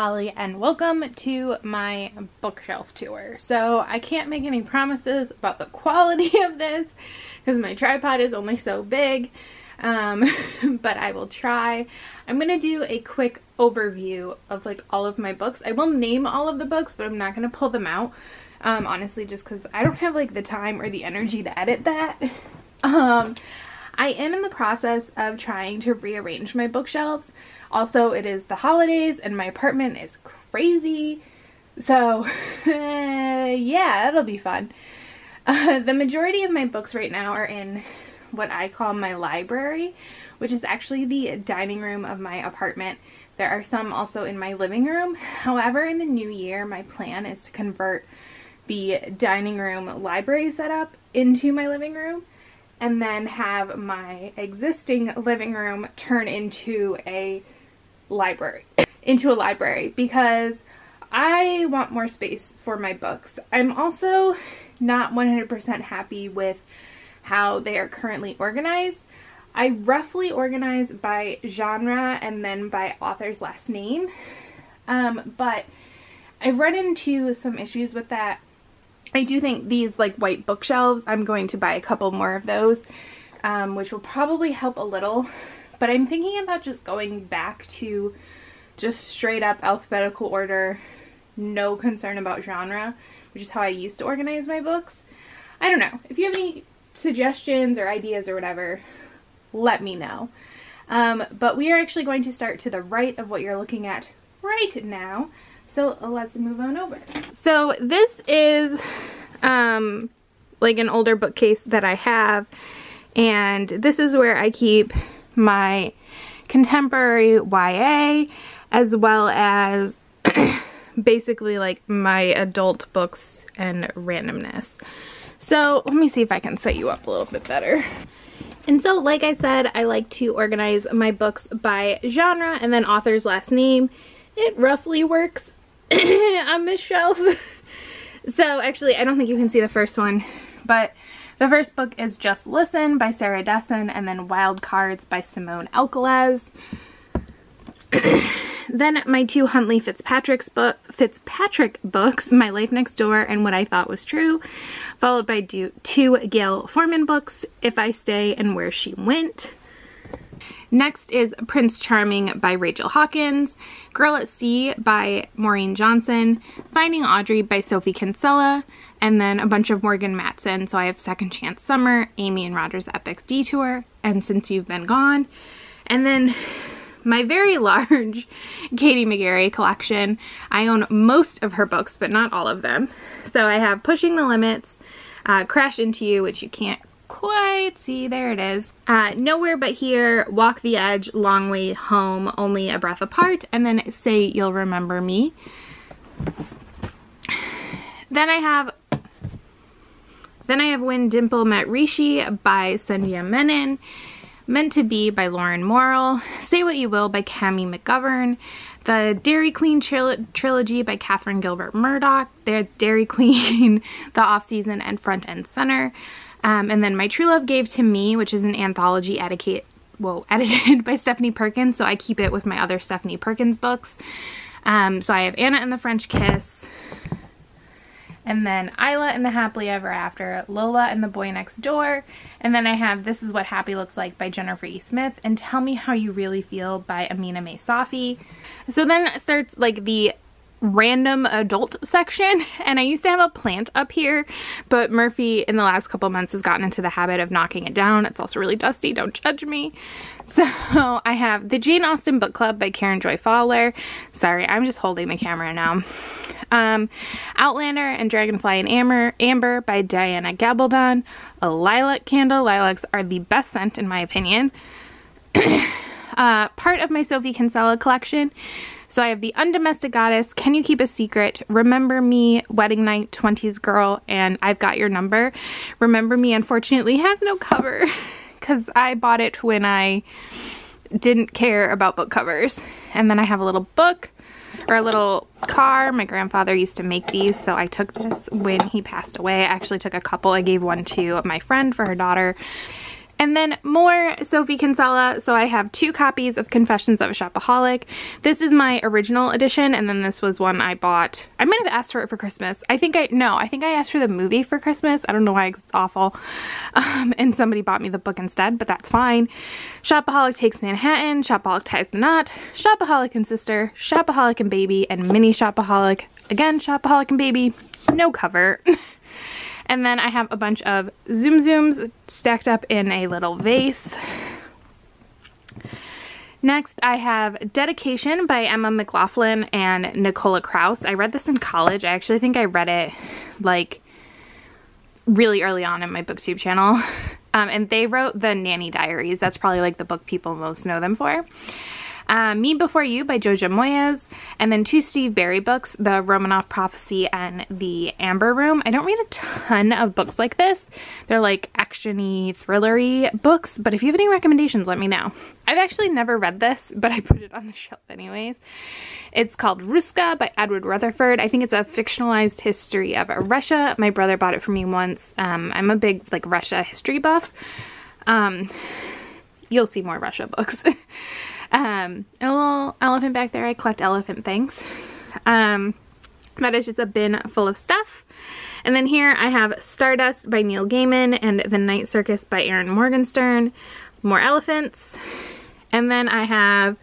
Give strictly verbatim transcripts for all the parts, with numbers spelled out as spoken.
Holly, and welcome to my bookshelf tour. So I can't make any promises about the quality of this because my tripod is only so big, um, but I will try. I'm going to do a quick overview of like all of my books. I will name all of the books, but I'm not going to pull them out, um, honestly, just because I don't have like the time or the energy to edit that. um, I am in the process of trying to rearrange my bookshelves. Also, it is the holidays and my apartment is crazy, so yeah, it'll be fun. Uh, the majority of my books right now are in what I call my library, which is actually the dining room of my apartment. There are some also in my living room. However, in the new year, my plan is to convert the dining room library setup into my living room, and then have my existing living room turn into a library, into a library, because I want more space for my books. I'm also not one hundred percent happy with how they are currently organized. I roughly organize by genre and then by author's last name, um, but I've run into some issues with that. I do think these like white bookshelves, I'm going to buy a couple more of those, um, which will probably help a little, but I'm thinking about just going back to just straight up alphabetical order, no concern about genre, which is how I used to organize my books. I don't know. If you have any suggestions or ideas or whatever, let me know. Um, but we are actually going to start to the right of what you're looking at right now. So let's move on over. So this is um, like an older bookcase that I have, and this is where I keep my contemporary Y A as well as basically like my adult books and randomness. So let me see if I can set you up a little bit better. And so like I said, I like to organize my books by genre and then author's last name. It roughly works on this shelf. So actually, I don't think you can see the first one, but the first book is Just Listen by Sarah Dessen, and then Wild Cards by Simone Elkeles. Then my two Huntley Fitzpatrick's book, Fitzpatrick books, My Life Next Door and What I Thought Was True, followed by do, two Gail Forman books, If I Stay and Where She Went. Next is Prince Charming by Rachel Hawkins, Girl at Sea by Maureen Johnson, Finding Audrey by Sophie Kinsella, and then a bunch of Morgan Matson. So I have Second Chance Summer, Amy and Roger's Epic Detour, and Since You've Been Gone. And then my very large Katie McGarry collection. I own most of her books, but not all of them. So I have Pushing the Limits, uh, Crash Into You, which you can't quite see, there it is, uh, Nowhere But Here, Walk the Edge, Long Way Home, Only a Breath Apart, and then Say You'll Remember Me. Then I have then I have When Dimple Met Rishi by Cynthia Menon, Meant to Be by Lauren Morrill, Say What You Will by Cammie McGovern, The Dairy Queen Tril Trilogy by Catherine Gilbert Murdock, The Dairy Queen, The Off Season, and Front and Center. Um, and then My True Love Gave to Me, which is an anthology edited, well, edited by Stephanie Perkins, so I keep it with my other Stephanie Perkins books. Um, so I have Anna and the French Kiss, and then Isla and the Happily Ever After, Lola and the Boy Next Door, and then I have This Is What Happy Looks Like by Jennifer E. Smith, and Tell Me How You Really Feel by Amina May Safi. So then starts like the random adult section, and I used to have a plant up here, but Murphy in the last couple months has gotten into the habit of knocking it down. It's also really dusty, don't judge me. So I have The Jane Austen Book Club by Karen Joy Fowler. Sorry, I'm just holding the camera now. Um, Outlander and Dragonfly and Amber, Amber by Diana Gabaldon. A lilac candle. Lilacs are the best scent in my opinion. Uh, part of my Sophie Kinsella collection. So I have The Undomestic Goddess, Can You Keep a Secret, Remember Me, Wedding Night, twenties Girl, and I've Got Your Number. Remember Me, unfortunately, has no cover because I bought it when I didn't care about book covers. And then I have a little book or a little car. My grandfather used to make these, so I took this when he passed away. I actually took a couple. I gave one to my friend for her daughter. And then more Sophie Kinsella. So I have two copies of Confessions of a Shopaholic. This is my original edition, and then this was one I bought. I might have asked for it for Christmas. I think I, no, I think I asked for the movie for Christmas. I don't know why, it's awful. Um, and somebody bought me the book instead, but that's fine. Shopaholic Takes Manhattan, Shopaholic Ties the Knot, Shopaholic and Sister, Shopaholic and Baby, and Mini Shopaholic. Again, Shopaholic and Baby, no cover. And then I have a bunch of Zoom Zooms stacked up in a little vase. Next, I have Dedication by Emma McLaughlin and Nicola Krauss. I read this in college. I actually think I read it like really early on in my BookTube channel. Um, and they wrote The Nanny Diaries. That's probably like the book people most know them for. Uh, Me Before You by Joja Moyes, and then two Steve Barry books, The Romanoff Prophecy and The Amber Room. I don't read a ton of books like this. They're like action-y, thriller-y books, but if you have any recommendations, let me know. I've actually never read this, but I put it on the shelf anyways. It's called Ruska by Edward Rutherford. I think it's a fictionalized history of Russia. My brother bought it for me once. Um, I'm a big like Russia history buff. Um, you'll see more Russia books. Um, a little elephant back there. I collect elephant things. Um, that is just a bin full of stuff. And then here I have Stardust by Neil Gaiman and The Night Circus by Erin Morgenstern. More elephants. And then I have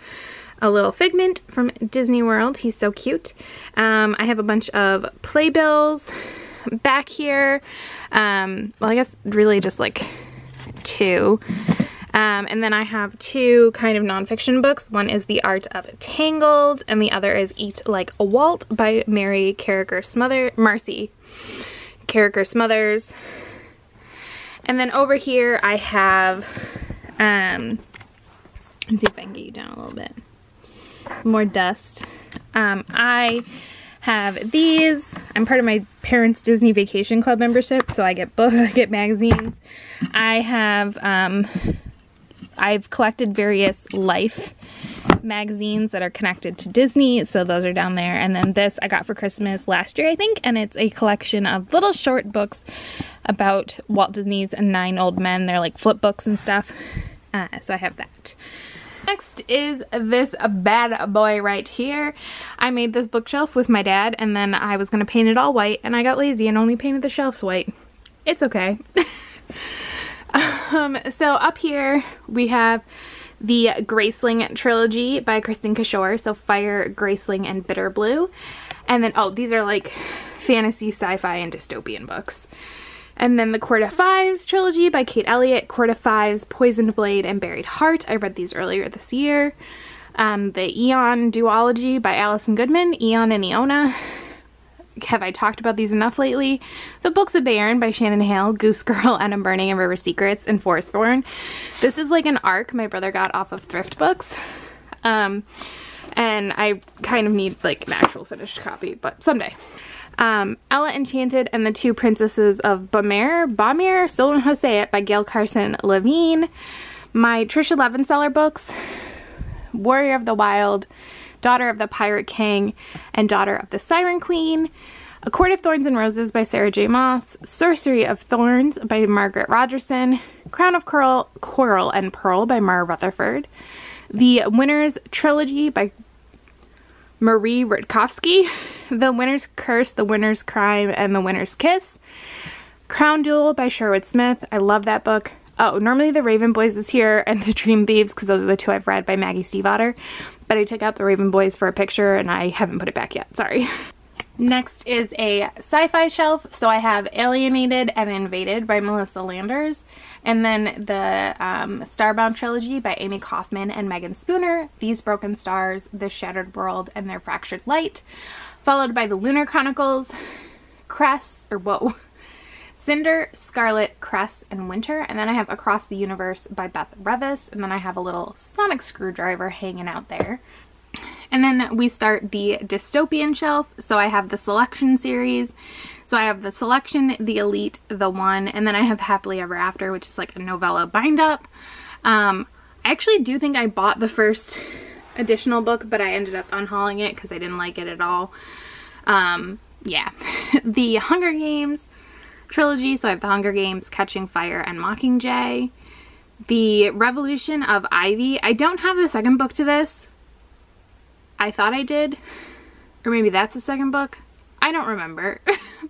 a little Figment from Disney World. He's so cute. Um, I have a bunch of playbills back here. Um, well, I guess really just like two. Um, and then I have two kind of nonfiction books. One is The Art of Tangled, and the other is Eat Like a Walt by Mary Carriker Smothers, Marcy Carriker Smothers. And then over here I have, um, let's see if I can get you down a little bit. More dust. Um, I have these. I'm part of my parents' Disney Vacation Club membership, so I get books, I get magazines. I have, um... I've collected various Life magazines that are connected to Disney, so those are down there. And then this I got for Christmas last year, I think, and it's a collection of little short books about Walt Disney's nine old men. They're like flip books and stuff, uh, so I have that. Next is this bad boy right here. I made this bookshelf with my dad, and then I was going to paint it all white, and I got lazy and only painted the shelves white. It's okay. Um, so up here we have the Graceling Trilogy by Kristin Cashore. So Fire, Graceling, and Bitter Blue. And then, oh, these are like fantasy, sci-fi, and dystopian books. And then the Court of Fives Trilogy by Kate Elliott. Court of Fives, Poisoned Blade, and Buried Heart. I read these earlier this year. Um, the Eon Duology by Alison Goodman. Eon and Eona. Have I talked about these enough lately? The Books of Béarn by Shannon Hale, Goose Girl, Adam Burning, and River Secrets, and Forestborn. This is like an arc my brother got off of Thrift Books. Um, and I kind of need like an actual finished copy, but someday. Um, Ella Enchanted and the Two Princesses of Bamir, Bamir, still don't know how to say it, by Gail Carson Levine. My Tricia Levenseller books, Warrior of the Wild, Daughter of the Pirate King, and Daughter of the Siren Queen. A Court of Thorns and Roses by Sarah J. Maas. Sorcery of Thorns by Margaret Rogerson. Crown of Coral, Coral and Pearl by Mara Rutherford. The Winner's Trilogy by Marie Rutkowski. The Winner's Curse, The Winner's Crime, and The Winner's Kiss. Crown Duel by Sherwood Smith. I love that book. Oh, normally the Raven Boys is here, and the Dream Thieves, because those are the two I've read by Maggie Stiefvater. But I took out the Raven Boys for a picture, and I haven't put it back yet. Sorry. Next is a sci-fi shelf. So I have Alienated and Invaded by Melissa Landers. And then the um, Starbound Trilogy by Amy Kaufman and Megan Spooner. These Broken Stars, The Shattered World, and Their Fractured Light. Followed by The Lunar Chronicles, Cress, or whoa. Cinder, Scarlet, Cress, and Winter. And then I have Across the Universe by Beth Revis. And then I have a little sonic screwdriver hanging out there. And then we start the dystopian shelf. So I have the Selection series. So I have the Selection, the Elite, the One, and then I have Happily Ever After, which is like a novella bind up. Um, I actually do think I bought the first additional book, but I ended up unhauling it because I didn't like it at all. Um, yeah. The Hunger Games Trilogy, so I have The Hunger Games, Catching Fire, and Mockingjay. The Revolution of Ivy. I don't have the second book to this. I thought I did. Or maybe that's the second book. I don't remember.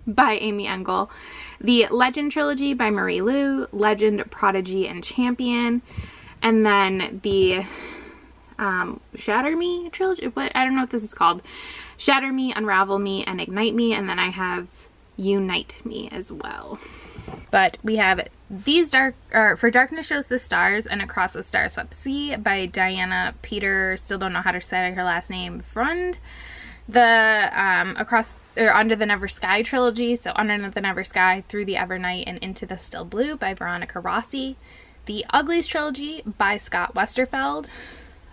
By Amy Engel. The Legend Trilogy by Marie Lu. Legend, Prodigy, and Champion. And then the um, Shatter Me Trilogy. What? I don't know what this is called. Shatter Me, Unravel Me, and Ignite Me. And then I have Unite Me as well. But we have these dark, or For Darkness Shows the Stars and Across the Star-Swept Sea by Diana Peter, still don't know how to say her last name, Frund. The um, Across, or Under the Never Sky trilogy, so Under the Never Sky, Through the Ever Night, and Into the Still Blue by Veronica Rossi. The Uglies trilogy by Scott Westerfeld.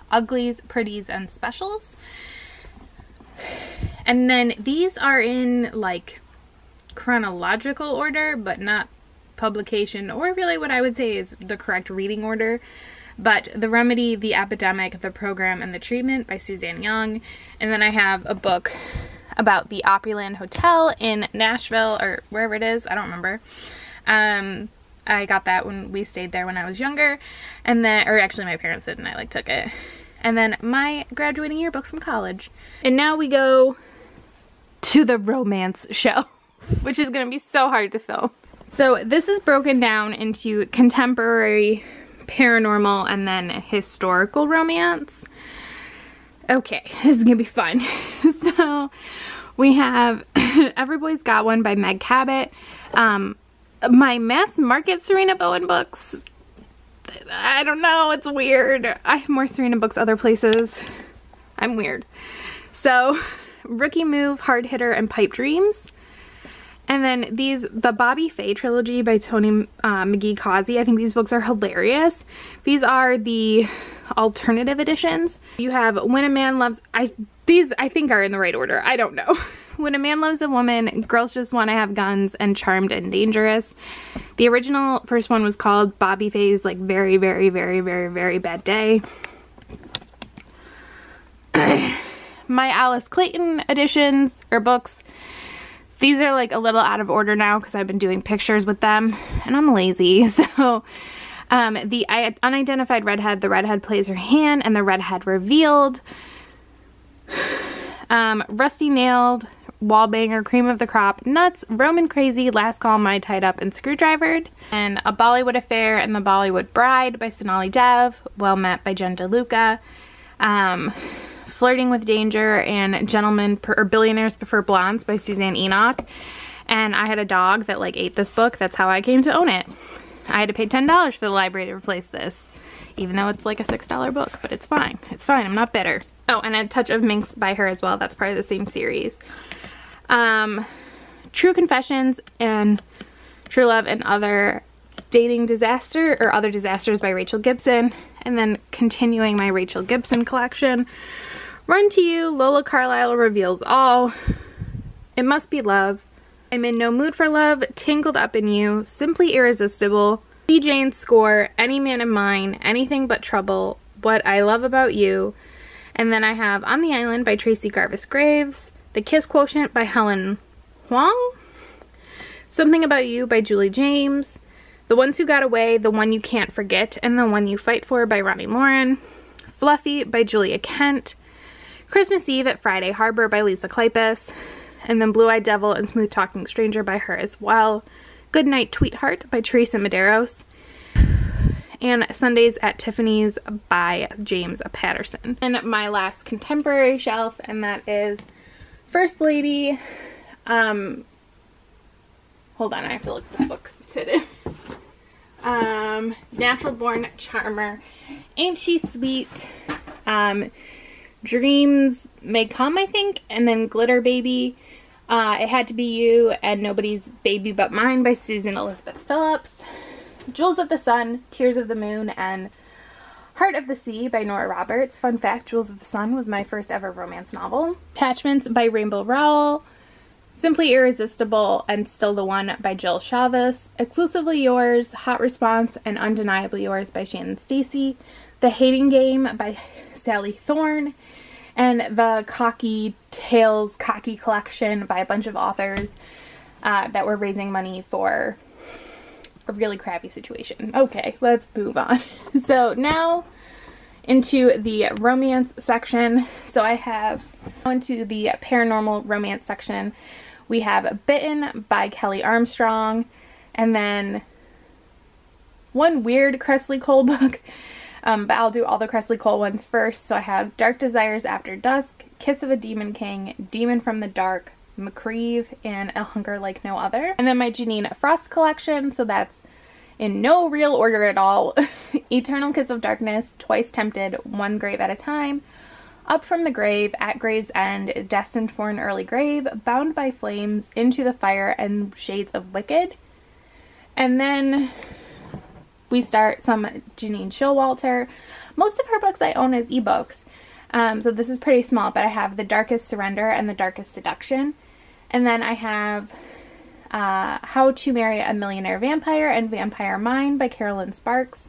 Uglies, Pretties, and Specials. And then these are in like chronological order, but not publication or really what I would say is the correct reading order. But The Remedy, The Epidemic, The Program, and The Treatment by Suzanne Young. And then I have a book about the Opryland Hotel in Nashville, or wherever it is, I don't remember. Um, I got that when we stayed there when I was younger. And then, or actually my parents did and I like took it. And then my graduating yearbook from college. And now we go to the romance show, which is going to be so hard to film. So this is broken down into contemporary, paranormal, and then historical romance. Okay, this is gonna be fun. So we have Every Boy's Got One by Meg Cabot. Um, my mass market Sarina Bowen books, I don't know, it's weird. I have more Sarina books other places. I'm weird. So Rookie Move, Hard Hitter, and Pipe Dreams. And then these, the Bobby Faye trilogy by Tony uh, McGee Causey. I think these books are hilarious. These are the alternative editions. You have When a Man Loves, I these I think are in the right order, I don't know. When a Man Loves a Woman, Girls Just Wanna Have Guns, and Charmed and Dangerous. The original first one was called Bobby Faye's like very, very, very, very, very bad day. My Alice Clayton editions, or books. These are like a little out of order now because I've been doing pictures with them and I'm lazy. So um, the Unidentified Redhead, The Redhead Plays Her Hand, and The Redhead Revealed. Um, Rusty Nailed, Wallbanger, Cream of the Crop, Nuts, Roman Crazy, Last Call, My Tied Up, and Screwdrivered. And A Bollywood Affair and The Bollywood Bride by Sonali Dev, Well Met by Jen DeLuca. Um... Flirting with Danger and Gentlemen per, or Billionaires Prefer Blondes by Suzanne Enoch. And I had a dog that like ate this book. That's how I came to own it. I had to pay ten dollars for the library to replace this, even though it's like a six dollar book, but it's fine. It's fine. I'm not bitter. Oh, and A Touch of Minx by her as well. That's part of the same series. Um, True Confessions and True Love and Other Dating Disaster or Other Disasters by Rachel Gibson. And then continuing my Rachel Gibson collection. Run to You, Lola Carlisle Reveals All, It Must Be Love, I'm in No Mood for Love, Tangled Up in You, Simply Irresistible, B. Jane's Score, Any Man of Mine, Anything But Trouble, What I Love About You, and then I have On the Island by Tracy Garvis Graves, The Kiss Quotient by Helen Huang, Something About You by Julie James, The Ones Who Got Away, The One You Can't Forget, and The One You Fight For by Ronnie Lauren, Fluffy by Julia Kent, Christmas Eve at Friday Harbor by Lisa Kleypas, and then Blue-Eyed Devil and Smooth Talking Stranger by her as well, Goodnight Tweetheart by Teresa Medeiros, and Sundays at Tiffany's by James Patterson. And my last contemporary shelf, and that is First Lady, um, hold on, I have to look at this book because it's hidden, um, Natural Born Charmer, Ain't She Sweet, um, Dreams May Come, I think, and then Glitter Baby, uh, It Had to Be You, and Nobody's Baby But Mine by Susan Elizabeth Phillips, Jewels of the Sun, Tears of the Moon, and Heart of the Sea by Nora Roberts. Fun fact, Jewels of the Sun was my first ever romance novel. Attachments by Rainbow Rowell, Simply Irresistible, and Still the One by Jill Chavez, Exclusively Yours, Hot Response, and Undeniably Yours by Shannon Stacy, The Hating Game by Sally Thorne, and the Cocky Tales Cocky Collection by a bunch of authors uh, that were raising money for a really crappy situation. Okay, let's move on. So now into the romance section. So I have into the paranormal romance section. We have Bitten by Kelly Armstrong, and then one weird Cressley Cole book, um, but I'll do all the Cressley Cole ones first. So I have Dark Desires After Dusk, Kiss of a Demon King, Demon from the Dark, McCreeve, and A Hunger Like No Other. And then my Janine Frost collection, so that's in no real order at all. Eternal Kiss of Darkness, Twice Tempted, One Grave at a Time, Up from the Grave, At Grave's End, Destined for an Early Grave, Bound by Flames, Into the Fire, and Shades of Wicked. And then we start some Janine Showalter. Most of her books I own as ebooks, um, so this is pretty small, but I have The Darkest Surrender and The Darkest Seduction. And then I have uh, How to Marry a Millionaire Vampire and Vampire Mine by Carolyn Sparks.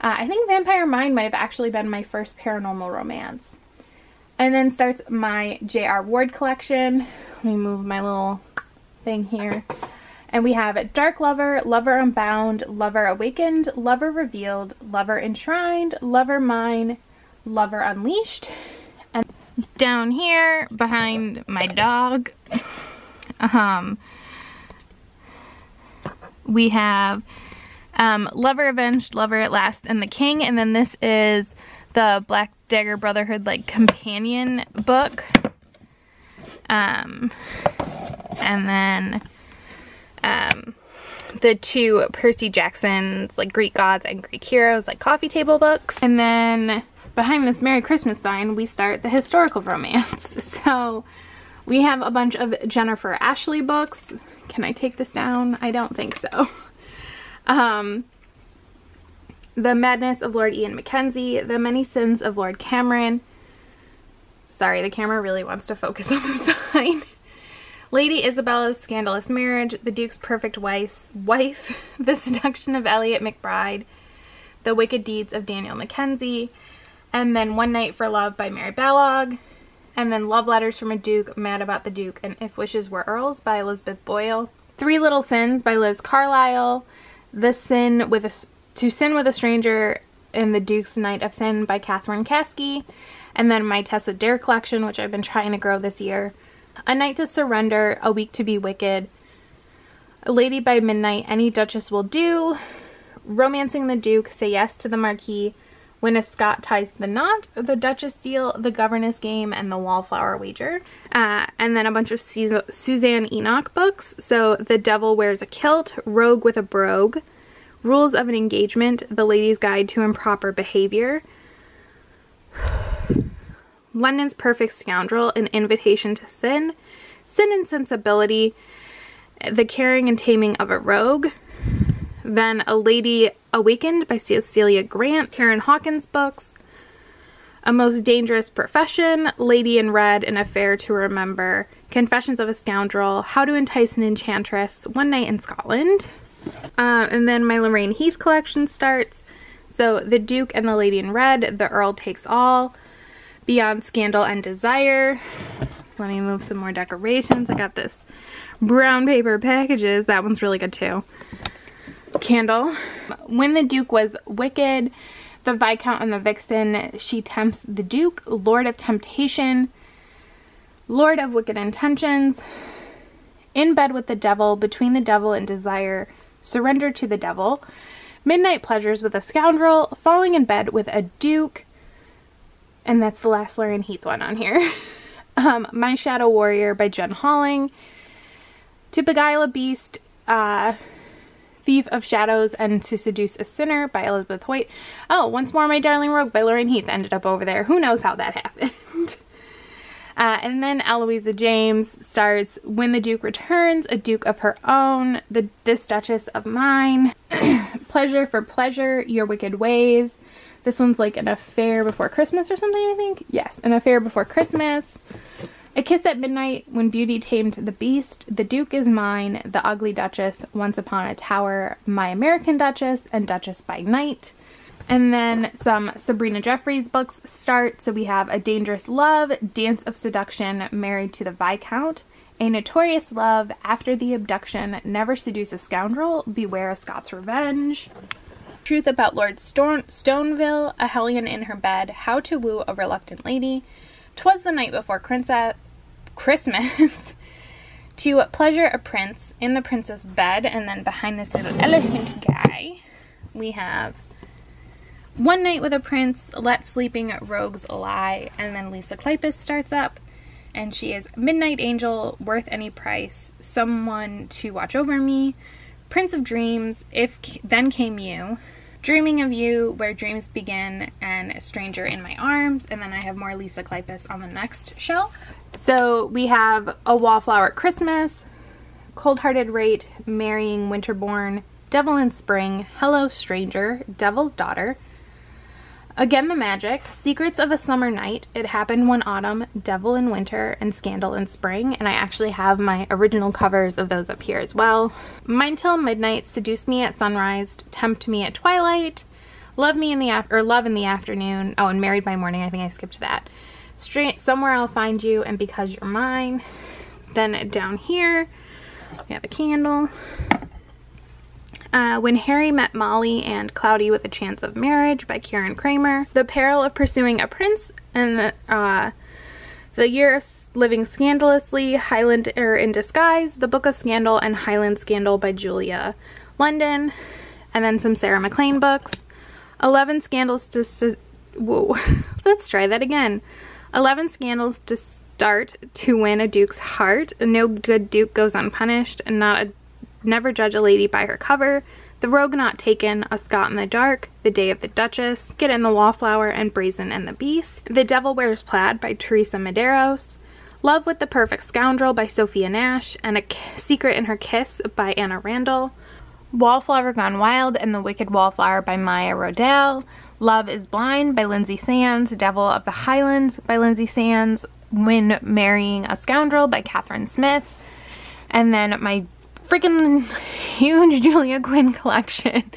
Uh, I think Vampire Mine might have actually been my first paranormal romance. And then starts my J R Ward collection. Let me move my little thing here. And we have Dark Lover, Lover Unbound, Lover Awakened, Lover Revealed, Lover Enshrined, Lover Mine, Lover Unleashed. And down here behind my dog, um, we have Um, Lover Avenged, Lover at Last, and The King. And then this is the Black Dagger Brotherhood, like, companion book. Um, and then, um, the two Percy Jackson's, like, Greek Gods and Greek Heroes, like, coffee table books. And then behind this Merry Christmas sign, we start the historical romance. So we have a bunch of Jennifer Ashley books. Can I take this down? I don't think so. Um, The Madness of Lord Ian Mackenzie, The Many Sins of Lord Cameron. Sorry, the camera really wants to focus on the sign. Lady Isabella's Scandalous Marriage, The Duke's Perfect Wife, Wife, The Seduction of Elliot McBride, The Wicked Deeds of Daniel Mackenzie, and then One Night for Love by Mary Balog, and then Love Letters from a Duke, Mad About the Duke, and If Wishes Were Earls by Elizabeth Boyle, Three Little Sins by Liz Carlisle, The Sin with a, To Sin with a Stranger and The Duke's Night of Sin by Catherine Caskey, and then my Tessa Dare collection, which I've been trying to grow this year. A Night to Surrender, A Week to be Wicked, A Lady by Midnight, Any Duchess Will Do, Romancing the Duke, Say Yes to the Marquis, When a Scot Ties the Knot, The Duchess Deal, The Governess Game, and The Wallflower Wager. Uh, and then a bunch of Suzanne Enoch books. So The Devil Wears a Kilt, Rogue with a Brogue, Rules of an Engagement, The Lady's Guide to Improper Behavior, London's Perfect Scoundrel, An Invitation to Sin, Sin and Sensibility, The Carrying and Taming of a Rogue, then A Lady Awakened by Cecilia Grant, Karen Hawkins books, A Most Dangerous Profession, Lady in Red, An Affair to Remember, Confessions of a Scoundrel, How to Entice an Enchantress, One Night in Scotland. Uh, and then my Lorraine Heath collection starts. So The Duke and the Lady in Red, The Earl Takes All, Beyond Scandal and Desire. Let me move some more decorations. I got this brown paper packages. That one's really good too. Candle. When the Duke Was Wicked, The Viscount and the Vixen, She Tempts the Duke, Lord of Temptation, Lord of Wicked Intentions, In Bed with the Devil, Between the Devil and Desire, Surrender to the Devil, Midnight Pleasures with a Scoundrel, Falling in Bed with a Duke, and that's the last Lauren Heath one on here. um, My Shadow Warrior by Jen Halling, To Beguile a Beast, uh, Thief of Shadows and To Seduce a Sinner by Elizabeth Hoyt. Oh, Once More My Darling Rogue by Lauren Heath ended up over there. Who knows how that happened? uh, and then Eloisa James starts When the Duke Returns, A Duke of Her Own, the This Duchess of Mine, Pleasure for Pleasure, Your Wicked Ways. This one's like An Affair Before Christmas or something, I think. Yes, An Affair Before Christmas. A Kiss at Midnight, When Beauty Tamed the Beast, The Duke Is Mine, The Ugly Duchess, Once Upon a Tower, My American Duchess, and Duchess by Night. And then some Sabrina Jeffries books start. So we have A Dangerous Love, Dance of Seduction, Married to the Viscount, A notorious love after the abduction, never seduce a scoundrel, beware a Scots revenge. Truth about Lord Storn Stoneville, a hellion in her bed, how to woo a reluctant lady. 'Twas the night before Christmas, to pleasure a prince, in the prince's bed, and then behind this little elephant guy, we have One Night with a Prince, Let Sleeping Rogues Lie, and then Lisa Kleypas starts up, and she is Midnight Angel, Worth Any Price, Someone to Watch Over Me, Prince of Dreams, If Then Came You, Dreaming of You, Where Dreams Begin, and A Stranger in My Arms. And then I have more Lisa Kleypas on the next shelf. So we have A Wallflower at Christmas, Cold-Hearted Rate, Marrying Winterborn, Devil in Spring, Hello Stranger, Devil's Daughter, Again the Magic, Secrets of a Summer Night, It Happened One Autumn, Devil in Winter, and Scandal in Spring. And I actually have my original covers of those up here as well. Mine Till Midnight, Seduce Me at Sunrise, Tempt Me at Twilight, Love Me in the Af- or Love in the Afternoon. Oh, and Married by Morning, I think I skipped that. Straight Somewhere I'll Find You, and Because You're Mine. Then down here, we have a candle. Uh, When Harry Met Molly, and Cloudy with a Chance of Marriage by Karen Kramer, The Peril of Pursuing a Prince, and uh, The Year of Living Scandalously, Highlander in Disguise, The Book of Scandal, and Highland Scandal by Julia London, and then some Sarah McLean books. Eleven Scandals to... to whoa, let's try that again. Eleven Scandals to Start to Win a Duke's Heart, No Good Duke Goes Unpunished, and Not a Never Judge a Lady by Her Cover, The Rogue Not Taken, A Scot in the Dark, The Day of the Duchess, Get in the Wallflower, and Brazen and the Beast, The Devil Wears Plaid by Teresa Medeiros, Love with the Perfect Scoundrel by Sophia Nash, and A Secret in Her Kiss by Anna Randall, Wallflower Gone Wild and the Wicked Wallflower by Maya Rodell, Love is Blind by Lindsay Sands, Devil of the Highlands by Lindsay Sands, When Marrying a Scoundrel by Catherine Smith, and then my freaking huge Julia Quinn collection.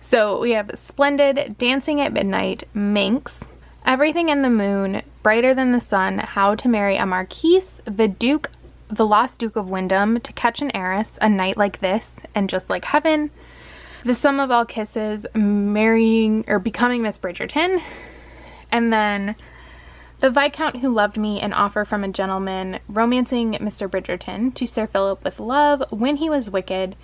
So we have Splendid, Dancing at Midnight, Minx, Everything in the Moon, Brighter Than the Sun, How to Marry a Marquise, The Duke, The Lost Duke of Wyndham, To Catch an Heiress, A Night Like This, and Just Like Heaven, The Sum of All Kisses, Marrying or Becoming Miss Bridgerton, and then The Viscount Who Loved Me, An Offer from a Gentleman, Romancing Mister Bridgerton, To Sir Philip with Love, When He Was Wicked,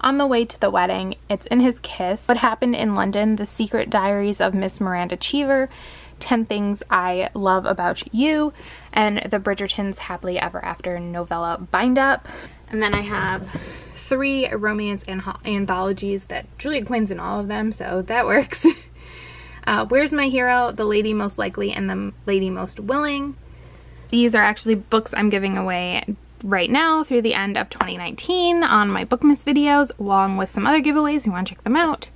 On the Way to the Wedding, It's in His Kiss, What Happened in London, The Secret Diaries of Miss Miranda Cheever, Ten Things I Love About You, and The Bridgertons Happily Ever After novella bind up. And then I have three romance anthologies that Julia Quinn's in all of them, so that works. Uh, Where's My Hero, The Lady Most Likely, and The Lady Most Willing. These are actually books I'm giving away right now through the end of twenty nineteen on my Bookmas videos, along with some other giveaways. You want to check them out.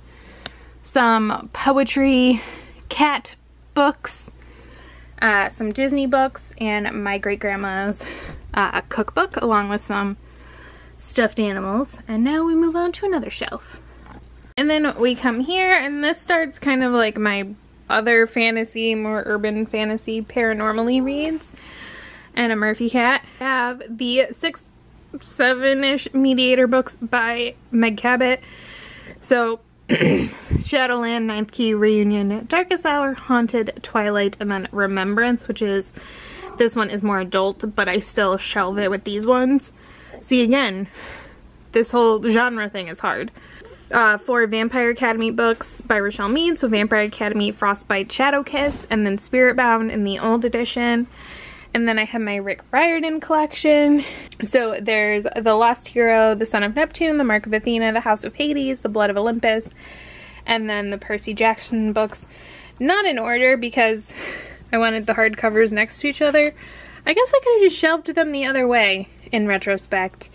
Some poetry, cat books, uh, some Disney books, and my great-grandma's uh, cookbook, along with some stuffed animals. And now we move on to another shelf. And then we come here, and this starts kind of like my other fantasy, more urban fantasy, paranormally reads, and a Murphy cat. I have the six, seven-ish Mediator books by Meg Cabot. So, Shadowland, Ninth Key, Reunion, Darkest Hour, Haunted, Twilight, and then Remembrance, which is, this one is more adult, but I still shelve it with these ones. See, again, this whole genre thing is hard. Uh, four Vampire Academy books by Rochelle Mead, so Vampire Academy, Frostbite, Shadow Kiss, and then Spiritbound in the old edition. And then I have my Rick Riordan collection. So there's The Lost Hero, The Son of Neptune, The Mark of Athena, The House of Hades, The Blood of Olympus, and then the Percy Jackson books. Not in order because I wanted the hardcovers next to each other. I guess I could have just shelved them the other way in retrospect.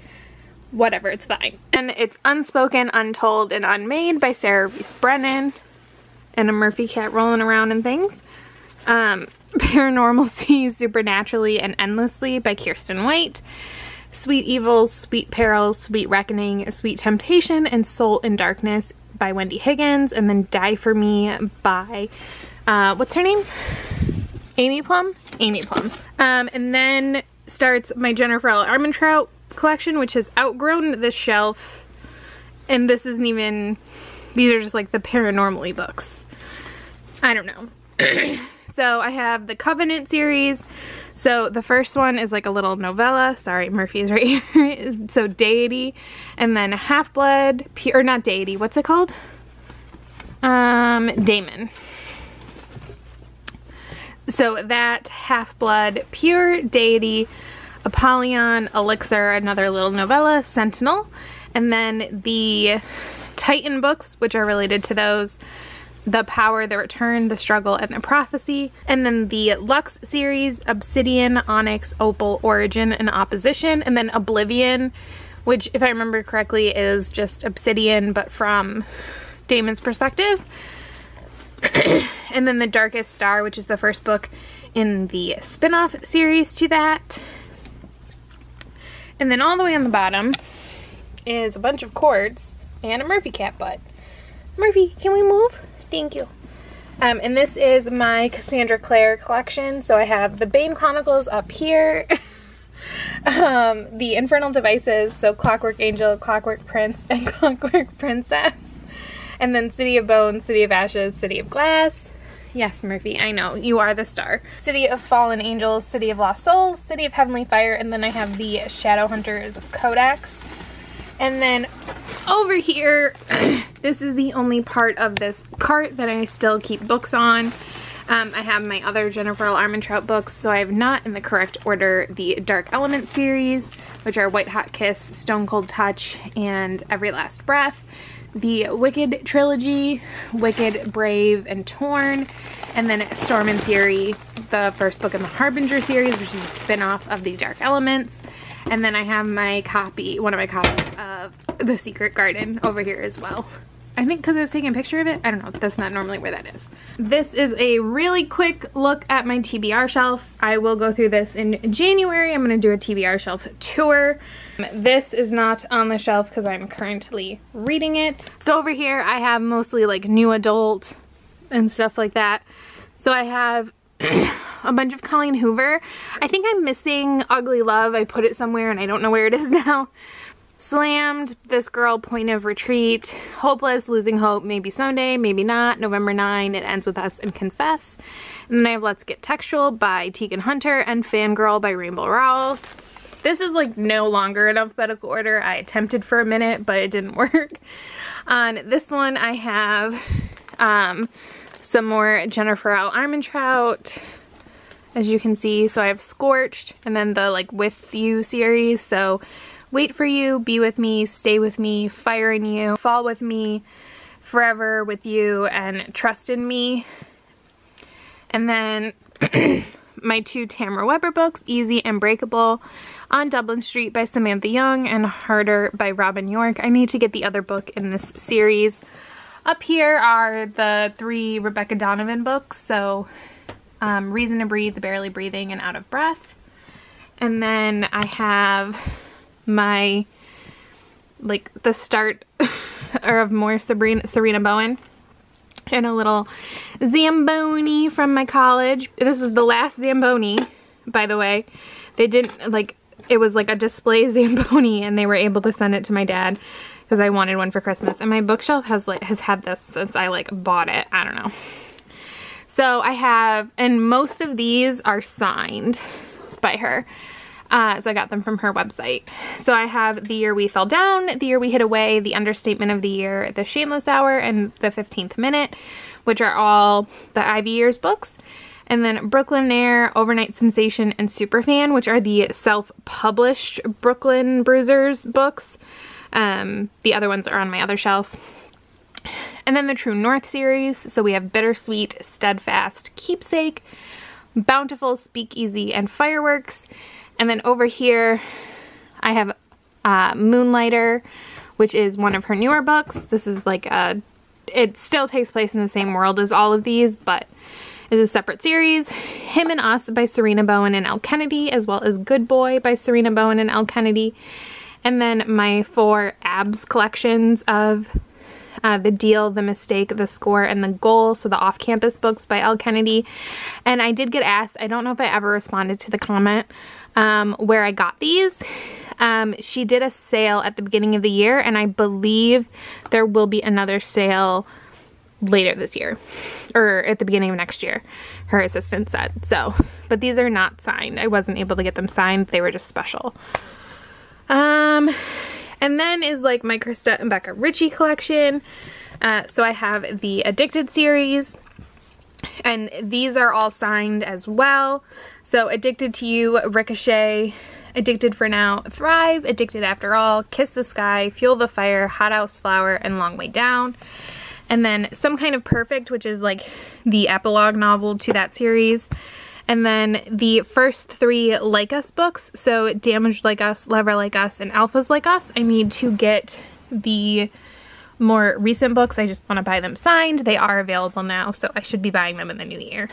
Whatever, it's fine. And it's Unspoken, Untold, and Unmade by Sarah Reese Brennan, and a Murphy cat rolling around and things. Um, Paranormalcy, Supernaturally, and Endlessly by Kirsten White, Sweet Evil, Sweet Peril, Sweet Reckoning, Sweet Temptation, and Soul in Darkness by Wendy Higgins, and then Die for Me by, uh, what's her name? Amy Plum? Amy Plum. Um, and then starts my Jennifer L. Armentrout collection, which has outgrown this shelf. And this isn't even, these are just like the paranormally books. I don't know. So I have the Covenant series. So the first one is like a little novella. Sorry, Murphy is right here. So Deity, and then Half-Blood, or not Deity, what's it called? Um, Daemon. So that, Half-Blood, Pure, Deity, Apollyon, Elixir, another little novella, Sentinel, and then the Titan books, which are related to those, The Power, The Return, The Struggle, and The Prophecy, and then the Lux series, Obsidian, Onyx, Opal, Origin, and Opposition, and then Oblivion, which, if I remember correctly, is just Obsidian, but from Daemon's perspective. And then The Darkest Star, which is the first book in the spin-off series to that. And then all the way on the bottom is a bunch of cords and a Murphy cat butt. Murphy, can we move? Thank you. Um, and this is my Cassandra Clare collection. So I have the Bane Chronicles up here, um, the Infernal Devices, so Clockwork Angel, Clockwork Prince, and Clockwork Princess. And then City of Bones, City of Ashes, City of Glass. Yes, Murphy, I know, you are the star. City of Fallen Angels, City of Lost Souls, City of Heavenly Fire, and then I have the Shadowhunters of Codex. And then over here, this is the only part of this cart that I still keep books on. Um, I have my other Jennifer L. Armentrout books, so I have not in the correct order the Dark Element series, which are White Hot Kiss, Stone Cold Touch, and Every Last Breath, the Wicked trilogy, Wicked, Brave, and Torn, and then Storm and Fury, the first book in the Harbinger series, which is a spin-off of the Dark Elements. And then I have my copy, one of my copies of The Secret Garden over here as well. I think because I was taking a picture of it, I don't know, that's not normally where that is. This is a really quick look at my T B R shelf. I will go through this in January. I'm going to do a T B R shelf tour. This is not on the shelf because I'm currently reading it. So over here I have mostly like new adult and stuff like that. So I have a bunch of Colleen Hoover. I think I'm missing Ugly Love. I put it somewhere and I don't know where it is now. Slammed, This Girl, Point of Retreat, Hopeless, Losing Hope, Maybe Someday, Maybe Not, November ninth, It Ends With Us, and Confess. And then I have Let's Get Textual by Tegan Hunter and Fangirl by Rainbow Rowell. This is like no longer in alphabetical order. I attempted for a minute, but it didn't work. On this one I have um, some more Jennifer L. Armentrout, as you can see. So I have Scorched, and then the like With You series, so Wait For You, Be With Me, Stay With Me, Fire In You, Fall With Me, Forever With You, and Trust In Me. And then my two Tamara Weber books, Easy and Breakable, On Dublin Street by Samantha Young, and Harder by Robin York. I need to get the other book in this series. Up here are the three Rebecca Donovan books, so um, Reason to Breathe, Barely Breathing, and Out of Breath. And then I have my like the start or of more Sabrina, Sarina Bowen, and a little Zamboni from my college. This was the last Zamboni, by the way. They didn't like it was like a display Zamboni, and they were able to send it to my dad because I wanted one for Christmas. And my bookshelf has like has had this since I like bought it. I don't know. So I have, and most of these are signed by her. Uh, so I got them from her website. So I have The Year We Fell Down, The Year We Hid Away, The Understatement of the Year, The Shameless Hour, and The fifteenth Minute, which are all the Ivy Years books. And then Brooklyn Air, Overnight Sensation, and Superfan, which are the self-published Brooklyn Bruisers books. Um, the other ones are on my other shelf. And then the True North series. So we have Bittersweet, Steadfast, Keepsake, Bountiful, Speakeasy, and Fireworks. And then over here, I have uh, Moonlighter, which is one of her newer books. This is like a, it still takes place in the same world as all of these, but it's a separate series. Him and Us by Sarina Bowen and L. Kennedy, as well as Good Boy by Sarina Bowen and L. Kennedy. And then my four A B S collections of Uh, The Deal, The Mistake, The Score, and The Goal, so the off-campus books by L. Kennedy. And I did get asked, I don't know if I ever responded to the comment, um, where I got these. Um, she did a sale at the beginning of the year, and I believe there will be another sale later this year, or at the beginning of next year, her assistant said. So, but these are not signed. I wasn't able to get them signed. They were just special. Um, and then is like my Krista and Becca Ritchie collection. Uh, so I have the Addicted series, and these are all signed as well. So Addicted to You, Ricochet, Addicted for Now, Thrive, Addicted After All, Kiss the Sky, Fuel the Fire, Hot House Flower, and Long Way Down. And then Some Kind of Perfect, which is like the epilogue novel to that series. And then the first three Like Us books, so Damaged Like Us, Lover Like Us, and Alphas Like Us. I need to get the more recent books. I just want to buy them signed. They are available now, so I should be buying them in the new year.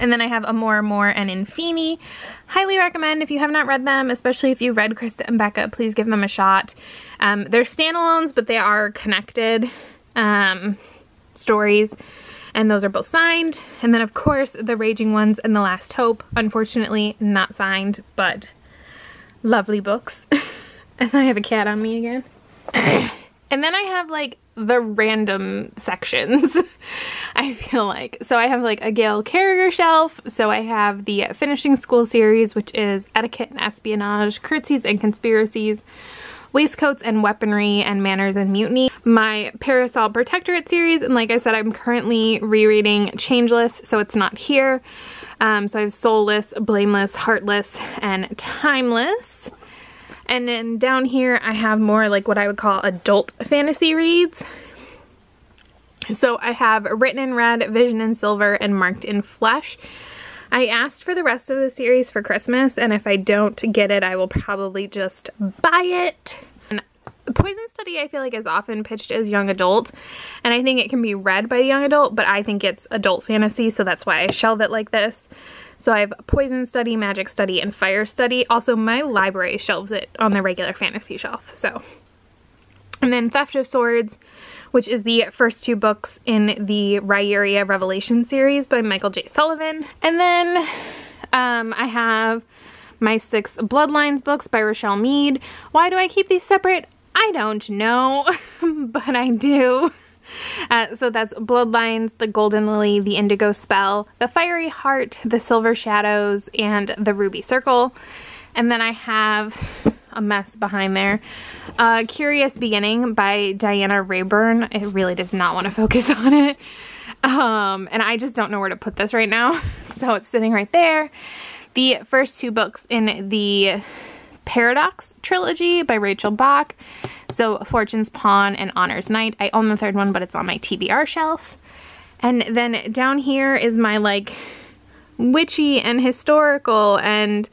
And then I have Amor, More, and Infini. Highly recommend if you have not read them, especially if you read Krista and Becca, please give them a shot. Um, they're standalones, but they are connected um, stories, and those are both signed. And then, of course, The Raging Ones and The Last Hope, unfortunately not signed, but lovely books. And I have a cat on me again. And then I have, like, the random sections, I feel like. So I have, like, a Gail Carriker shelf. So I have the Finishing School series, which is Etiquette and Espionage, Curtsies and Conspiracies, Waistcoats and Weaponry, and Manners and Mutiny. My Parasol Protectorate series, and like I said, I'm currently rereading Changeless, so it's not here. Um, so I have Soulless, Blameless, Heartless, and Timeless. And then down here I have more like what I would call adult fantasy reads. So I have Written in Red, Vision in Silver, and Marked in Flesh. I asked for the rest of the series for Christmas, and if I don't get it, I will probably just buy it. And the Poison Study, I feel like, is often pitched as young adult, and I think it can be read by the young adult, but I think it's adult fantasy, so that's why I shelve it like this. So I have Poison Study, Magic Study, and Fire Study. Also, my library shelves it on the regular fantasy shelf. So, and then Theft of Swords, which is the first two books in the Ryeria Revelation series by Michael J. Sullivan. And then um, I have my six Bloodlines books by Rochelle Mead. Why do I keep these separate? I don't know, but I do. Uh, so that's Bloodlines, The Golden Lily, The Indigo Spell, The Fiery Heart, The Silver Shadows, and The Ruby Circle. And then I have a mess behind there. Uh, Curious Beginning by Diana Rayburn. It really does not want to focus on it. Um, and I just don't know where to put this right now. So it's sitting right there. The first two books in the Paradox trilogy by Rachel Bach. So Fortune's Pawn and Honor's Knight. I own the third one, but it's on my T B R shelf. And then down here is my like witchy and historical and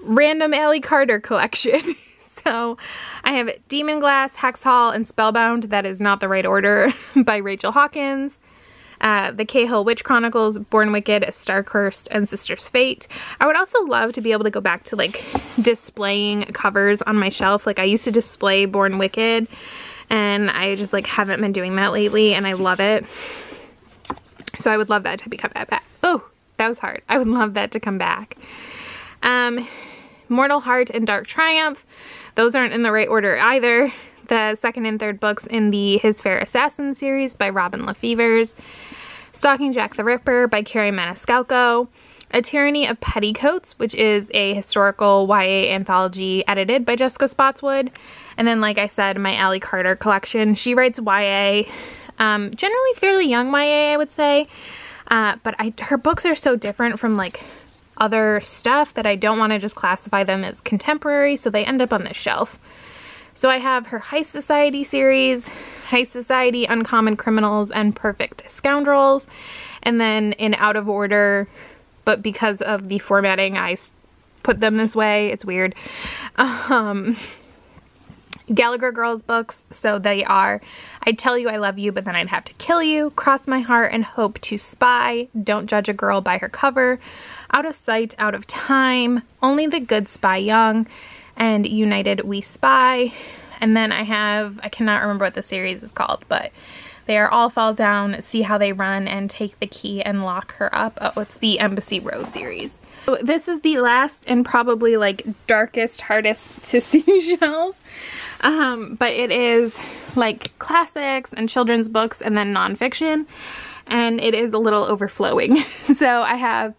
random Allie Carter collection. So I have Demon Glass, Hex Hall, and Spellbound. That is not the right order. By Rachel Hawkins. Uh, the Cahill Witch Chronicles, Born Wicked, Starcursed, and Sister's Fate. I would also love to be able to go back to like displaying covers on my shelf. Like I used to display Born Wicked, and I just like haven't been doing that lately, and I love it. So I would love that to become that back. Oh, that was hard. I would love that to come back. Um, Mortal Heart and Dark Triumph. Those aren't in the right order either. The second and third books in the His Fair Assassin series by Robin LaFevers. Stalking Jack the Ripper by Carrie Maniscalco. A Tyranny of Petticoats, which is a historical Y A anthology edited by Jessica Spotswood. And then, like I said, my Allie Carter collection. She writes Y A, um, generally fairly young Y A, I would say. Uh, but I, her books are so different from, like, other stuff that I don't want to just classify them as contemporary, so they end up on this shelf. So I have her High Society series, High Society, Uncommon Criminals, and Perfect Scoundrels. And then in out of order, but because of the formatting, I put them this way. It's weird. Um, Gallagher Girls books. So they are I'd Tell You I Love You, But Then I'd Have to Kill You, Cross My Heart and Hope to Spy, Don't Judge a Girl by Her Cover, Out of Sight, Out of Time, Only the Good Spy Young, and United We Spy. And then I have, I cannot remember what the series is called, but They are all fall down, see how they run, and take the key and lock her up. Oh, it's the Embassy Row series. So this is the last and probably like darkest, hardest to see shelf. Um, but it is like classics and children's books and then nonfiction. And it is a little overflowing. So I have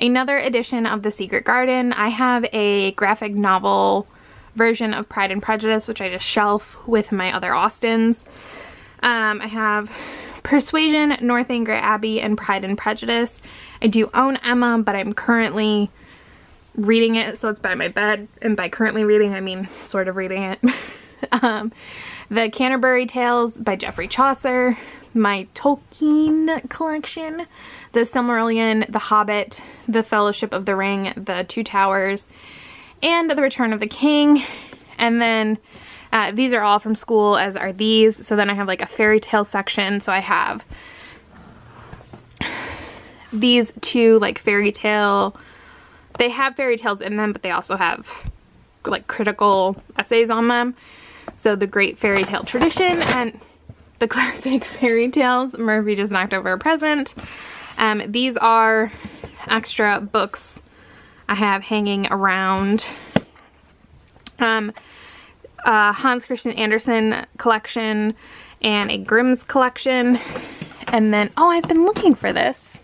another edition of The Secret Garden. I have a graphic novel version of Pride and Prejudice, which I just shelf with my other Austins. Um, I have Persuasion, Northanger Abbey, and Pride and Prejudice. I do own Emma, but I'm currently reading it, so it's by my bed. And by currently reading, I mean sort of reading it. um, the Canterbury Tales by Geoffrey Chaucer. My Tolkien collection, The Silmarillion, The Hobbit, The Fellowship of the Ring, The Two Towers, and The Return of the King. And then uh, these are all from school, as are these. So then I have like a fairy tale section. So I have these two like fairy tale, they have fairy tales in them, but they also have like critical essays on them. So The Great Fairy Tale Tradition and The Classic Fairy Tales. Murphy just knocked over a present. Um, these are extra books I have hanging around. Um, uh, Hans Christian Andersen collection and a Grimm's collection. And then, oh, I've been looking for this.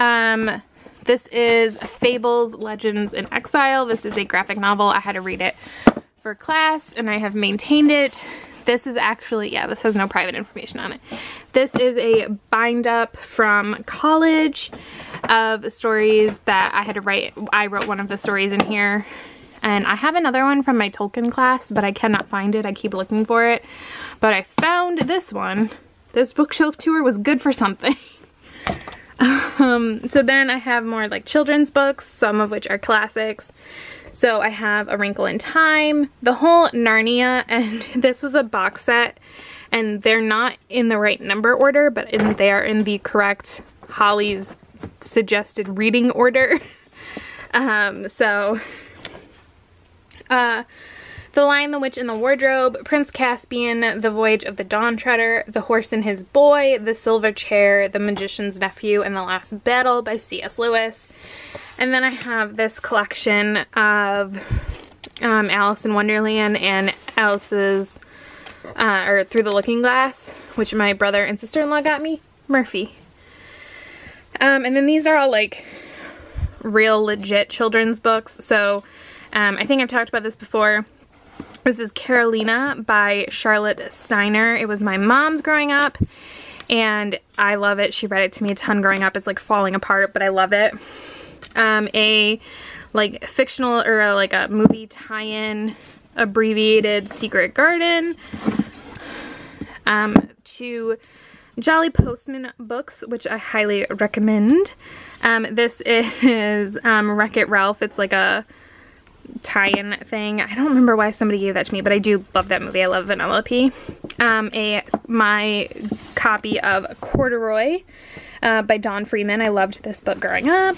Um, this is Fables, Legends in Exile. This is a graphic novel. I had to read it for class and I have maintained it. This is actually, yeah, this has no private information on it. This is a bind up from college of stories that I had to write. I wrote one of the stories in here. And I have another one from my Tolkien class, but I cannot find it. I keep looking for it. But I found this one. This bookshelf tour was good for something. um, so then I have more like children's books, some of which are classics. So I have A Wrinkle in Time, the whole Narnia, and this was a box set, and they're not in the right number order, but in, they are in the correct Holly's suggested reading order. um, so, uh, The Lion, the Witch, and the Wardrobe, Prince Caspian, The Voyage of the Dawn Treader, The Horse and His Boy, The Silver Chair, The Magician's Nephew, and The Last Battle by C S Lewis. And then I have this collection of um, Alice in Wonderland and Alice's, uh, or Through the Looking Glass, which my brother and sister-in-law got me, Murphy. Um, and then these are all like real legit children's books. So um, I think I've talked about this before. This is Carolina by Charlotte Steiner. It was my mom's growing up, and I love it. She read it to me a ton growing up. It's like falling apart, but I love it. Um, a like fictional or a, like a movie tie-in, abbreviated Secret Garden. Um, two Jolly Postman books, which I highly recommend. Um, this is um, Wreck-It Ralph. It's like a tie-in thing. I don't remember why somebody gave that to me, but I do love that movie. I love Vanellope. Um, a my copy of Corduroy uh, by Dawn Freeman. I loved this book growing up.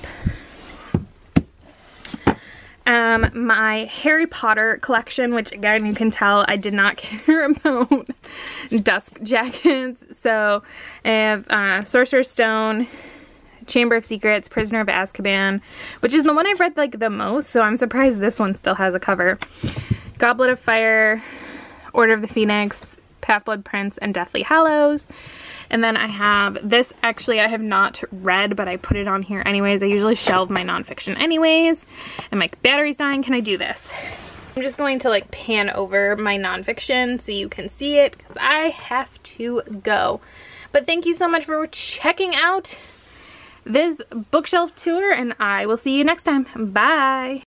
Um, my Harry Potter collection, which again you can tell I did not care about Dusk Jackets. So I have uh, Sorcerer's Stone, Chamber of Secrets, Prisoner of Azkaban, which is the one I've read like the most, so I'm surprised this one still has a cover. Goblet of Fire, Order of the Phoenix, Half-Blood Prince, and Deathly Hallows. And then I have this, actually I have not read, but I put it on here anyways. I usually shelve my nonfiction anyways. And my battery's dying, can I do this? I'm just going to like pan over my nonfiction so you can see it, because I have to go. But thank you so much for checking out this bookshelf tour, and I will see you next time. Bye!